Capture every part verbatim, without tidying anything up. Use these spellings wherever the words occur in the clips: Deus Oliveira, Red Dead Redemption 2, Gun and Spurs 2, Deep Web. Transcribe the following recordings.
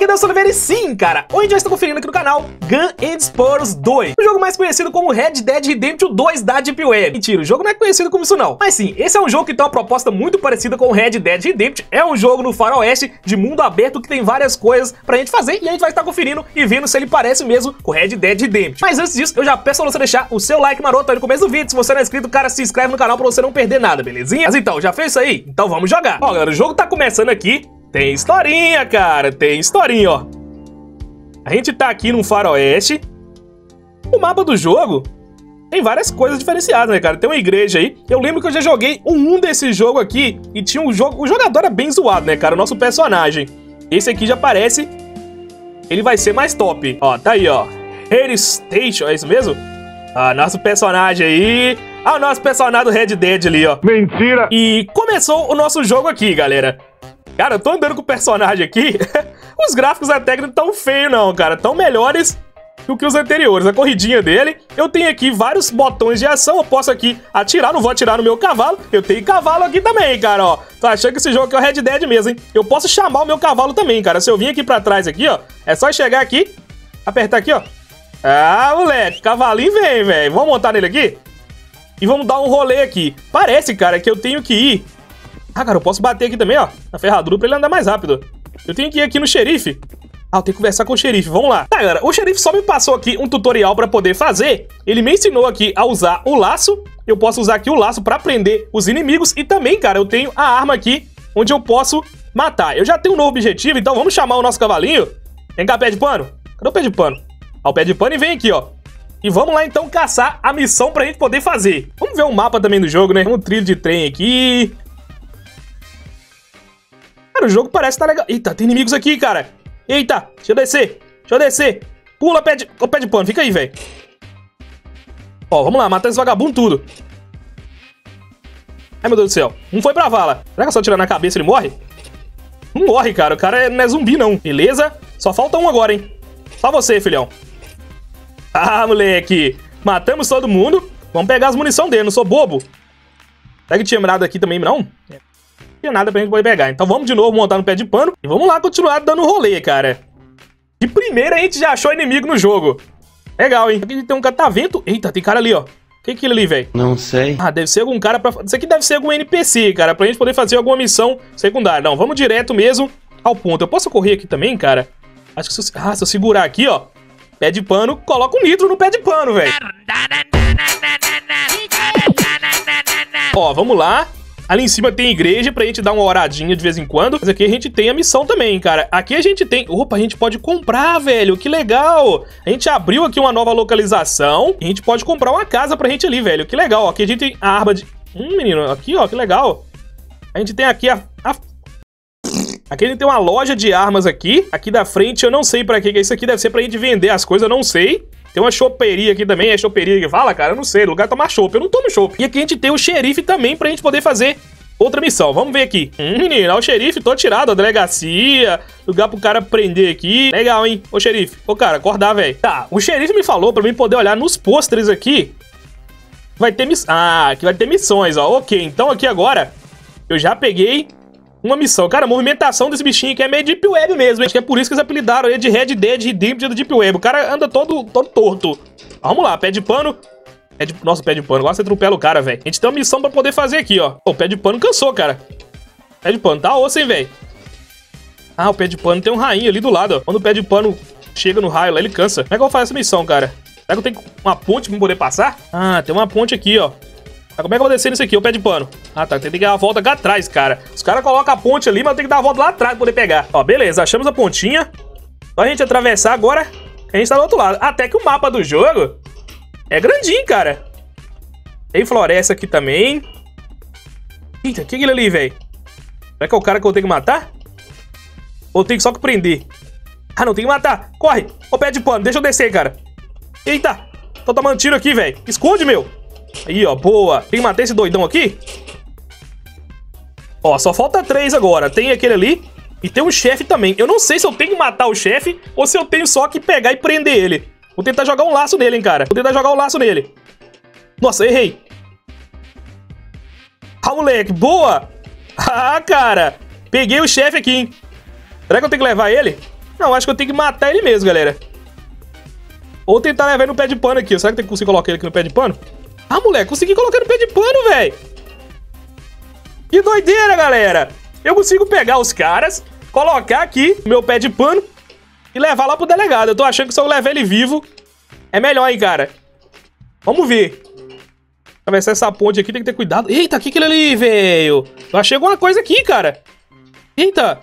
aqui é Deus Oliveira e sim, cara, onde eu estou conferindo aqui no canal Gun and Spurs dois, o jogo mais conhecido como Red Dead Redemption dois da Deep Web. Mentira, o jogo não é conhecido como isso não, mas sim, esse é um jogo que tem uma proposta muito parecida com o Red Dead Redemption, é um jogo no faroeste de mundo aberto que tem várias coisas pra gente fazer e a gente vai estar conferindo e vendo se ele parece mesmo com o Red Dead Redemption. Mas antes disso, eu já peço pra você deixar o seu like maroto aí no começo do vídeo, se você não é inscrito, cara, se inscreve no canal pra você não perder nada, belezinha? Mas então, já fez isso aí? Então vamos jogar. Ó galera, o jogo tá começando aqui. Tem historinha, cara, tem historinha, ó. A gente tá aqui num faroeste. O mapa do jogo tem várias coisas diferenciadas, né, cara? Tem uma igreja aí. Eu lembro que eu já joguei um, um desse jogo aqui e tinha um jogo... O jogador era bem zoado, né, cara? O nosso personagem. Esse aqui já parece... Ele vai ser mais top. Ó, tá aí, ó. Hell Station, é isso mesmo? Ah, nosso personagem aí... Ah, o nosso personagem do Red Dead ali, ó. Mentira! E começou o nosso jogo aqui, galera. Cara, eu tô andando com o personagem aqui. Os gráficos até que não tão feios não, cara. Tão melhores do que os anteriores. A corridinha dele. Eu tenho aqui vários botões de ação. Eu posso aqui atirar. Não vou atirar no meu cavalo. Eu tenho cavalo aqui também, cara, ó. Tô achando que esse jogo aqui é o Red Dead mesmo, hein? Eu posso chamar o meu cavalo também, cara. Se eu vir aqui pra trás aqui, ó. É só chegar aqui. Apertar aqui, ó. Ah, moleque. Cavalinho vem, velho. Vamos montar nele aqui? E vamos dar um rolê aqui. Parece, cara, que eu tenho que ir... Ah, cara, eu posso bater aqui também, ó, na ferradura pra ele andar mais rápido. Eu tenho que ir aqui no xerife. Ah, eu tenho que conversar com o xerife, vamos lá. Tá, galera, o xerife só me passou aqui um tutorial pra poder fazer. Ele me ensinou aqui a usar o laço. Eu posso usar aqui o laço pra prender os inimigos. E também, cara, eu tenho a arma aqui onde eu posso matar. Eu já tenho um novo objetivo, então vamos chamar o nosso cavalinho. Vem cá, pé de pano. Cadê o pé de pano? Ah, o pé de pano e vem aqui, ó. E vamos lá, então, caçar a missão pra gente poder fazer. Vamos ver o mapa também do jogo, né? Um trilho de trem aqui... O jogo parece que tá legal. Eita, tem inimigos aqui, cara. Eita, deixa eu descer. Deixa eu descer. Pula, pé de, oh, pé de pano. Fica aí, velho. Ó, vamos lá. Matar esse vagabundo tudo. Ai, meu Deus do céu. Um foi pra vala. Será que é só tirar na cabeça ele morre? Não morre, cara. O cara não é zumbi, não. Beleza? Só falta um agora, hein? Só você, filhão. Ah, moleque. Matamos todo mundo. Vamos pegar as munição dele. Não sou bobo. Será que tinha mirado aqui também, não? É. Tinha nada pra gente poder pegar. Então vamos de novo montar no pé de pano e vamos lá continuar dando rolê, cara. De primeira a gente já achou inimigo no jogo. Legal, hein? Aqui tem um catavento. Eita, tem cara ali, ó. O que é aquilo ali, velho? Não sei. Ah, deve ser algum cara pra... Isso aqui deve ser algum N P C, cara, pra gente poder fazer alguma missão secundária. Não, vamos direto mesmo ao ponto. Eu posso correr aqui também, cara? Acho que se eu, ah, se eu segurar aqui, ó, pé de pano, coloca um nitro no pé de pano, velho. Ó, vamos lá. Ali em cima tem igreja pra gente dar uma oradinha de vez em quando. Mas aqui a gente tem a missão também, cara. Aqui a gente tem... Opa, a gente pode comprar, velho. Que legal. A gente abriu aqui uma nova localização. E a gente pode comprar uma casa pra gente ali, velho. Que legal. Aqui a gente tem a arma de... Hum, menino. Aqui, ó. Que legal. A gente tem aqui a... a... Aqui a gente tem uma loja de armas aqui. Aqui da frente eu não sei pra que que é isso aqui. Deve ser pra gente vender as coisas, eu não sei. Tem uma choperia aqui também, é choperia que fala, cara, eu não sei, o lugar toma chope, eu não tomo chope. E aqui a gente tem o xerife também pra gente poder fazer outra missão, vamos ver aqui. Hum, menino, ó, o xerife, tô tirado, a delegacia, lugar pro cara prender aqui. Legal, hein, ô xerife, ô cara, acordar, velho. Tá, o xerife me falou pra mim poder olhar nos pôsteres aqui, vai ter missões, ah, aqui vai ter missões, ó, ok. Então aqui agora, eu já peguei... Uma missão. Cara, a movimentação desse bichinho aqui é meio Deep Web mesmo, hein? Acho que é por isso que eles apelidaram ele de Red Dead Redemption do Deep Web. O cara anda todo, todo torto. Vamos lá, pé de pano. Pé de... Nossa, pé de pano. Agora você atropela o cara, velho. A gente tem uma missão pra poder fazer aqui, ó. Pô, o pé de pano cansou, cara. Pé de pano tá osso, hein, velho? Ah, o pé de pano tem um rainho ali do lado, ó. Quando o pé de pano chega no raio lá, ele cansa. Como é que eu faço essa missão, cara? Será que eu tenho uma ponte pra poder passar? Ah, tem uma ponte aqui, ó. Como é que eu vou descer nisso aqui? O pé de pano. Ah, tá. Tem que dar a volta cá atrás, cara. Os caras colocam a ponte ali, mas eu tenho que dar a volta lá atrás pra poder pegar. Ó, beleza. Achamos a pontinha. Só a gente atravessar agora. A gente tá do outro lado. Até que o mapa do jogo é grandinho, cara. Tem floresta aqui também. Eita, o que é aquilo ali, velho? Será que é o cara que eu tenho que matar? Ou eu tenho só que prender? Ah, não. Tem que matar. Corre. Ô, pé de pano. Deixa eu descer, cara. Eita. Tô tomando tiro aqui, velho. Esconde, meu. Aí, ó, boa. Tem que matar esse doidão aqui. Ó, só falta três agora. Tem aquele ali e tem um chefe também. Eu não sei se eu tenho que matar o chefe ou se eu tenho só que pegar e prender ele. Vou tentar jogar um laço nele, hein, cara. Vou tentar jogar um laço nele. Nossa, errei. Ah, moleque, boa. Ah, cara. Peguei o chefe aqui, hein. Será que eu tenho que levar ele? Não, acho que eu tenho que matar ele mesmo, galera. Ou tentar levar ele no pé de pano aqui. Será que eu consigo colocar ele aqui no pé de pano? Ah, moleque, consegui colocar no pé de pano, velho. Que doideira, galera. Eu consigo pegar os caras, colocar aqui o meu pé de pano e levar lá pro delegado. Eu tô achando que se eu levar ele vivo é melhor, hein, cara. Vamos ver. Atravessar essa ponte aqui, tem que ter cuidado. Eita, o que que ele ali, velho? Eu achei alguma coisa aqui, cara. Eita.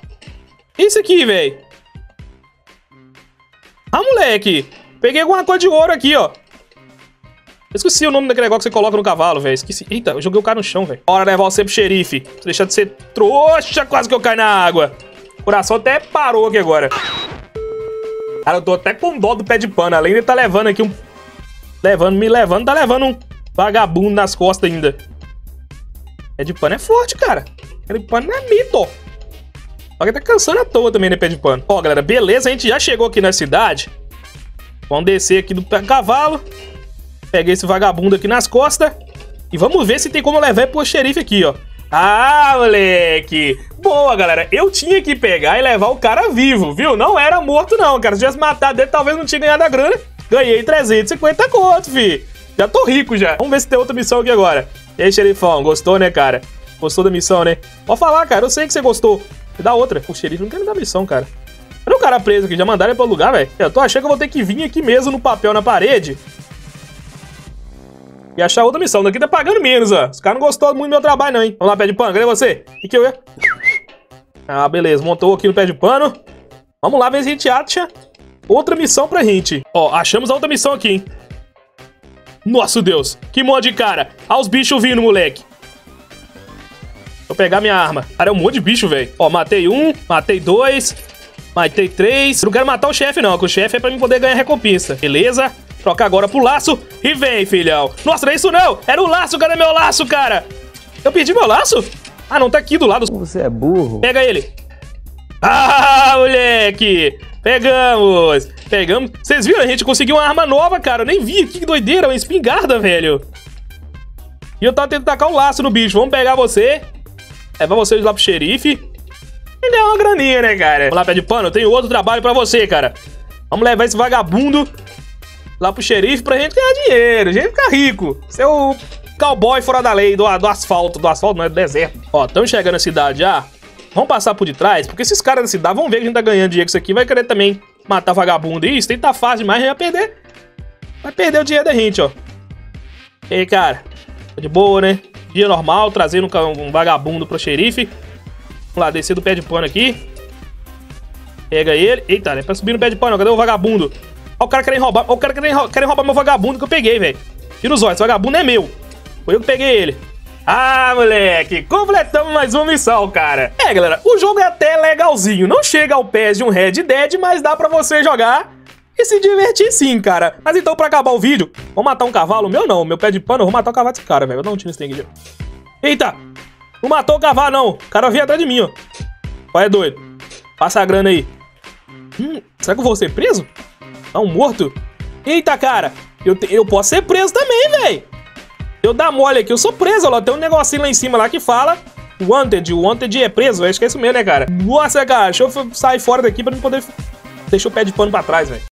Isso aqui, velho. Ah, moleque. Peguei alguma coisa de ouro aqui, ó. Eu esqueci o nome daquele negócio que você coloca no cavalo, velho. Esqueci. Eita, eu joguei o cara no chão, velho. Bora levar você pro xerife. Deixar de ser trouxa, quase que eu caio na água. O coração até parou aqui agora. Cara, eu tô até com dó do pé de pano. Além de tá levando aqui um... Levando, me levando, tá levando um vagabundo nas costas ainda. Pé de pano é forte, cara. Pé de pano é mito, ó. Só que tá cansando à toa também, né, pé de pano. Ó, galera, beleza, a gente já chegou aqui na cidade. Vamos descer aqui do cavalo. Peguei esse vagabundo aqui nas costas. E vamos ver se tem como levar pro xerife aqui, ó. Ah, moleque. Boa, galera. Eu tinha que pegar e levar o cara vivo, viu? Não era morto, não, cara. Se tivesse matado ele, talvez não tinha ganhado a grana. Ganhei trezentos e cinquenta conto, fi. Já tô rico, já. Vamos ver se tem outra missão aqui agora. E aí, xerifão? Gostou, né, cara? Gostou da missão, né? Pode falar, cara. Eu sei que você gostou. Me dá outra. O xerife não quer me dar missão, cara. Olha o cara preso aqui. Já mandaram ele pra lugar, velho. Eu tô achando que eu vou ter que vir aqui mesmo no papel na parede e achar outra missão. Daqui tá pagando menos, ó. Os caras não gostaram muito do meu trabalho, não, hein? Vamos lá, pé de pano. Cadê você? E que eu ia... Ah, beleza. Montou aqui no pé de pano. Vamos lá ver se a gente acha outra missão pra gente. Ó, achamos a outra missão aqui, hein? Nossa, Deus. Que monte de cara. Olha os bichos vindo, moleque. Vou pegar minha arma. Cara, é um monte de bicho, velho. Ó, matei um, matei dois, matei três. Não quero matar o chefe, não, que o chefe é pra mim poder ganhar recompensa. Beleza? Troca agora pro laço e vem, filhão. Nossa, não é isso não! Era o laço, cara, é meu laço, cara! Eu perdi meu laço? Ah, não, tá aqui do lado. Você é burro. Pega ele. Ah, moleque! Pegamos! Pegamos. Vocês viram? A gente conseguiu uma arma nova, cara. Eu nem vi. Que doideira, uma espingarda, velho. E eu tava tentando tacar o laço no bicho. Vamos pegar você. É pra vocês lá pro xerife. Ele é uma graninha, né, cara? Vamos lá, pé de pano. Eu tenho outro trabalho pra você, cara. Vamos levar esse vagabundo lá pro xerife pra gente ganhar dinheiro, a gente ficar rico. Seu cowboy fora da lei, do, do asfalto. Do asfalto, não é do deserto. Ó, estamos chegando na cidade já. Vamos passar por de trás, porque esses caras da cidade vão ver que a gente tá ganhando dinheiro com isso aqui. Vai querer também matar vagabundo. E isso tem que tá fácil demais, a gente vai perder. Vai perder o dinheiro da gente, ó. E aí, cara? Tá de boa, né? Dia normal, trazendo um, um vagabundo pro xerife. Vamos lá, descer do pé de pano aqui. Pega ele. Eita, não é pra subir no pé de pano. Cadê o vagabundo? Ó, o cara querendo roubar. Ó, o cara querendo roubar, querendo roubar meu vagabundo que eu peguei, velho. Tira os olhos, esse vagabundo é meu. Foi eu que peguei ele. Ah, moleque, completamos mais uma missão, cara. É, galera, o jogo é até legalzinho. Não chega ao pé de um Red Dead, mas dá pra você jogar e se divertir sim, cara. Mas então, pra acabar o vídeo, vou matar um cavalo. Meu não, meu pé de pano, eu vou matar o cavalo desse cara, velho. Eu não tiro esse tanque. Eita, não matou o cavalo, não. O cara veio atrás de mim, ó. Vai, é doido. Passa a grana aí. Hum, será que eu vou ser preso? Tá um morto? Eita, cara. Eu, te, eu posso ser preso também, velho. Eu dar mole aqui, eu sou preso, ó. Tem um negocinho lá em cima lá que fala wanted, o wanted é preso, véio. Acho que é isso mesmo, né, cara? Nossa, cara, deixa eu sair fora daqui pra não poder... Deixa o pé de pano pra trás, velho.